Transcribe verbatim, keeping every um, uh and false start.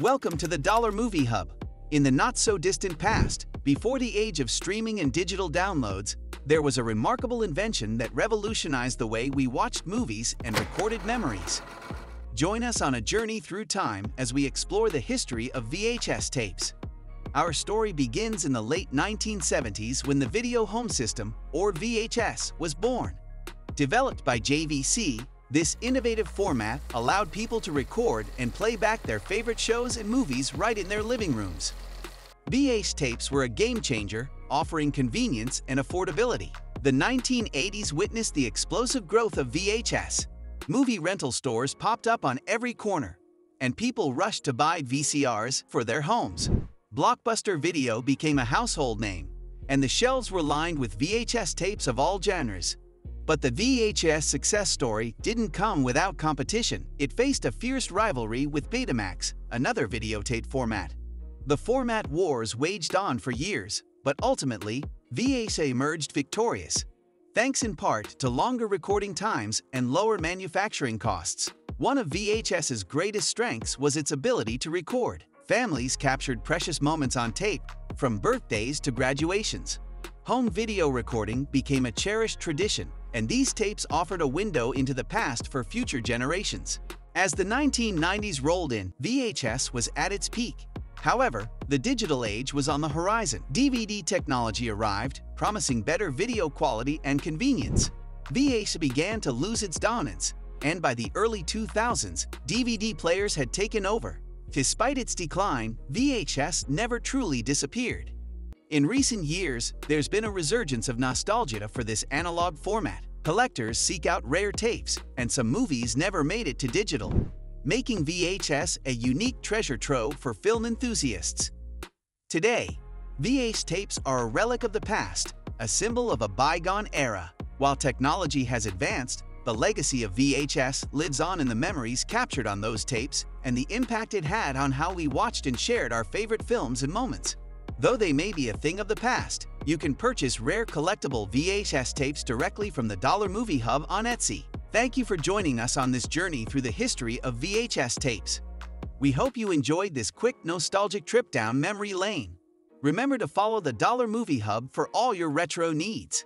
Welcome to the Dollar Movie Hub. In the not-so-distant past, before the age of streaming and digital downloads, there was a remarkable invention that revolutionized the way we watched movies and recorded memories. Join us on a journey through time as we explore the history of V H S tapes. Our story begins in the late nineteen seventies when the video home system, or V H S, was born. Developed by J V C, this innovative format allowed people to record and play back their favorite shows and movies right in their living rooms. V H S tapes were a game-changer, offering convenience and affordability. The nineteen eighties witnessed the explosive growth of V H S. Movie rental stores popped up on every corner, and people rushed to buy V C Rs for their homes. Blockbuster Video became a household name, and the shelves were lined with V H S tapes of all genres. But the V H S success story didn't come without competition. It faced a fierce rivalry with Betamax, another videotape format. The format wars waged on for years, but ultimately, V H S emerged victorious, thanks in part to longer recording times and lower manufacturing costs. One of VHS's greatest strengths was its ability to record. Families captured precious moments on tape, from birthdays to graduations. Home video recording became a cherished tradition, and these tapes offered a window into the past for future generations. As the nineteen nineties rolled in, V H S was at its peak. However, the digital age was on the horizon. D V D technology arrived, promising better video quality and convenience. V H S began to lose its dominance, and by the early two thousands, D V D players had taken over. Despite its decline, V H S never truly disappeared. In recent years, there's been a resurgence of nostalgia for this analog format. Collectors seek out rare tapes, and some movies never made it to digital, making V H S a unique treasure trove for film enthusiasts. Today, V H S tapes are a relic of the past, a symbol of a bygone era. While technology has advanced, the legacy of V H S lives on in the memories captured on those tapes and the impact it had on how we watched and shared our favorite films and moments. Though they may be a thing of the past, you can purchase rare collectible V H S tapes directly from the Dollar Movie Hub on Etsy. Thank you for joining us on this journey through the history of V H S tapes. We hope you enjoyed this quick nostalgic trip down memory lane. Remember to follow the Dollar Movie Hub for all your retro needs.